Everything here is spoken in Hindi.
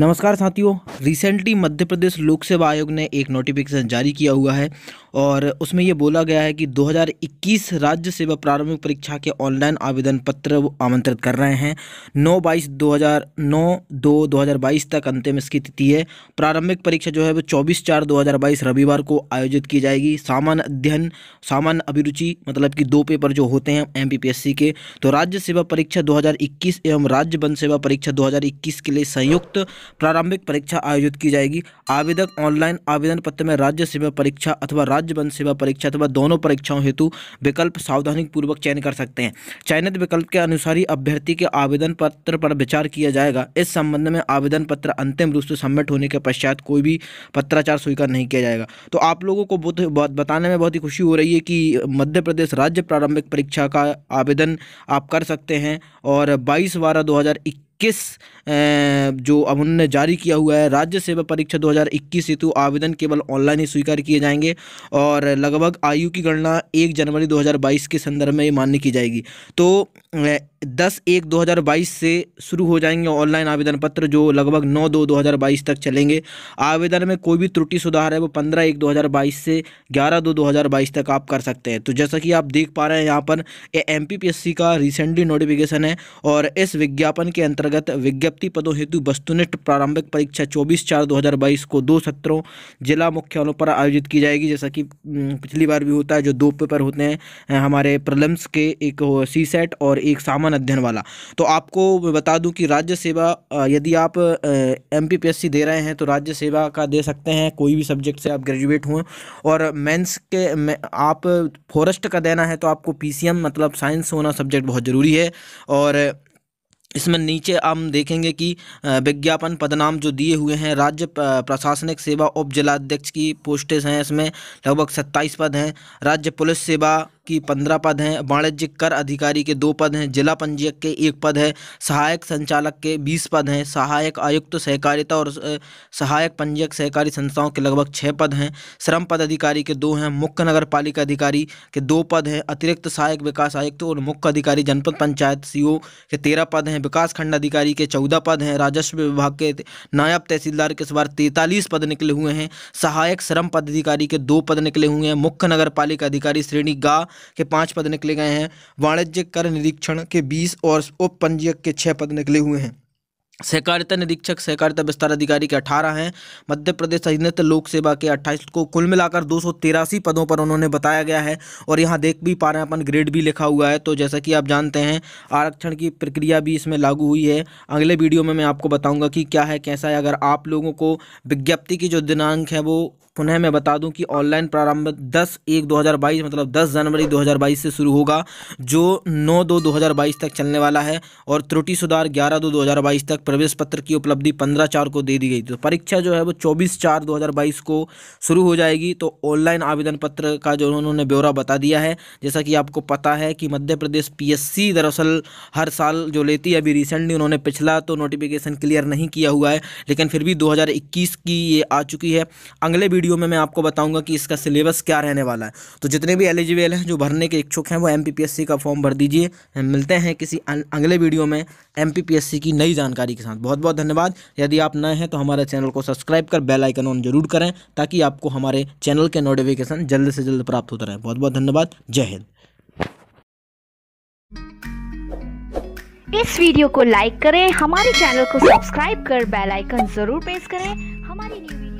नमस्कार साथियों, रिसेंटली मध्य प्रदेश लोक सेवा आयोग ने एक नोटिफिकेशन जारी किया हुआ है और उसमें ये बोला गया है कि 2021 राज्य सेवा प्रारंभिक परीक्षा के ऑनलाइन आवेदन पत्र आमंत्रित कर रहे हैं। 9-2-2022 तक अंतिम इसकी तिथि है। प्रारंभिक परीक्षा जो है वो 24/4/2022 रविवार को आयोजित की जाएगी। सामान्य अध्ययन, सामान्य अभिरुचि, मतलब कि दो पेपर जो होते हैं MPPSC के, तो राज्य सेवा परीक्षा 2021 एवं राज्य वन सेवा परीक्षा 2021 के लिए संयुक्त प्रारंभिक परीक्षा आयोजित की जाएगी। आवेदक ऑनलाइन आवेदन पत्र में राज्य सेवा परीक्षा अथवा राज्य वन सेवा परीक्षा अथवा दोनों परीक्षाओं हेतु विकल्प सावधानीपूर्वक चयन कर सकते हैं। चयनित विकल्प के अनुसार ही अभ्यर्थी के आवेदन पत्र पर विचार किया जाएगा। इस संबंध में आवेदन पत्र अंतिम रूप से सबमिट होने के पश्चात कोई भी पत्राचार स्वीकार नहीं किया जाएगा। तो आप लोगों को बताने में बहुत ही खुशी हो रही है कि मध्य प्रदेश राज्य प्रारंभिक परीक्षा का आवेदन आप कर सकते हैं। और 22/12/2021 जो अब उन्होंने जारी किया हुआ है, राज्य सेवा परीक्षा 2021 हेतु आवेदन केवल ऑनलाइन ही स्वीकार किए जाएंगे और लगभग आयु की गणना 1 जनवरी 2022 के संदर्भ में मान्य की जाएगी। तो 10-1-2022 से शुरू हो जाएंगे ऑनलाइन आवेदन पत्र, जो लगभग 9-2-2022 तक चलेंगे। आवेदन में कोई भी त्रुटि सुधार है वो 15-1-2022 से 11-2-2022 तक आप कर सकते हैं। तो जैसा कि आप देख पा रहे हैं, यहाँ पर MPPSC का रिसेंटली नोटिफिकेशन है और इस विज्ञापन के अंतर्गत विज्ञप्ति पदों हेतु वस्तुनिष्ठ प्रारंभिक परीक्षा 24/4/2022 को 2 सत्रों जिला मुख्यालयों पर आयोजित की जाएगी, जैसा कि पिछली बार भी होता है। जो 2 पेपर होते हैं हमारे प्रीलिम्स के, एक CSET और एक सामान्य अध्ययन वाला। तो आपको मैं बता दूं कि राज्य सेवा, यदि आप MPPSC दे रहे हैं तो राज्य सेवा का दे सकते हैं, कोई भी सब्जेक्ट से आप ग्रेजुएट हों। और मेंस के आप फॉरेस्ट का देना है तो आपको PCM मतलब साइंस होना सब्जेक्ट बहुत ज़रूरी है। और इसमें नीचे हम देखेंगे कि विज्ञापन पदनाम जो दिए हुए हैं, राज्य प्रशासनिक सेवा उप जिलाध्यक्ष की पोस्टें हैं, इसमें लगभग 27 पद हैं। राज्य पुलिस सेवा की 15 पद हैं। वाणिज्यिक कर अधिकारी के 2 पद हैं। जिला पंजीयक के 1 पद है। सहायक संचालक के 20 पद हैं। सहायक आयुक्त सहकारिता और सहायक पंजीयक सहकारी संस्थाओं के लगभग 6 पद हैं। श्रम पद अधिकारी के 2 हैं। मुख्य नगर पालिका अधिकारी के 2 पद हैं। अतिरिक्त सहायक विकास आयुक्त और मुख्य अधिकारी जनपद पंचायत CO के 13 पद हैं। विकास खंड अधिकारी के 14 पद हैं। राजस्व विभाग के नायब तहसीलदार के इस बार 43 पद निकले हुए हैं। सहायक श्रम पद अधिकारी के 2 पद निकले हुए हैं। मुख्य नगर पालिका अधिकारी श्रेणी गा के 5 पद निकले गए हैं। वाणिज्यिक कर निरीक्षण के 20 और उप पंजीयक के 6 पद निकले हुए हैं। सहकारिता निरीक्षक सहकारिता विस्तार अधिकारी के 18 हैं। मध्य प्रदेश अधीनस्थ लोक सेवा के 28 को कुल मिलाकर 283 पदों पर उन्होंने बताया गया है। और यहाँ देख भी पा रहे हैं अपन, ग्रेड भी लिखा हुआ है। तो जैसा कि आप जानते हैं, आरक्षण की प्रक्रिया भी इसमें लागू हुई है। अगले वीडियो में मैं आपको बताऊँगा कि क्या है, कैसा है। अगर आप लोगों को विज्ञप्ति की जो दिनांक है वो पुनः मैं बता दूं कि ऑनलाइन प्रारंभ 10-1-2022 मतलब 10 जनवरी 2022 से शुरू होगा, जो 9-2-2022 तक चलने वाला है। और त्रुटि सुधार 11-2-2022 तक। प्रवेश पत्र की उपलब्धि 15/4 को दे दी गई। तो परीक्षा जो है वो 24/4/2022 को शुरू हो जाएगी। तो ऑनलाइन आवेदन पत्र का जो उन्होंने ब्यौरा बता दिया है, जैसा कि आपको पता है कि मध्य प्रदेश PSC दरअसल हर साल जो लेती है, अभी रिसेंटली उन्होंने पिछला तो नोटिफिकेशन क्लियर नहीं किया हुआ है, लेकिन फिर भी 2021 की ये आ चुकी है। अगले वीडियो में मैं आपको बताऊंगा कि इसका सिलेबस क्या रहने वाला है। तो जितने भी एलिजिबल हैं, जो भरने के इच्छुक हैं, वो MPPSC का फॉर्म भर दीजिए। मिलते हैं किसी अगले वीडियो में MPPSC की नई जानकारी के साथ। बहुत बहुत धन्यवाद। यदि आप नए हैं तो हमारे चैनल को सब्सक्राइब कर बेल आइकन ऑन जरूर करें, ताकि आपको हमारे चैनल के नोटिफिकेशन जल्द से जल्द प्राप्त होता रहे। बहुत बहुत धन्यवाद। जय हिंद। इस वीडियो को लाइक करें, हमारे चैनल को सब्सक्राइब कर बेल आइकन जरूर प्रेस करें। हमारी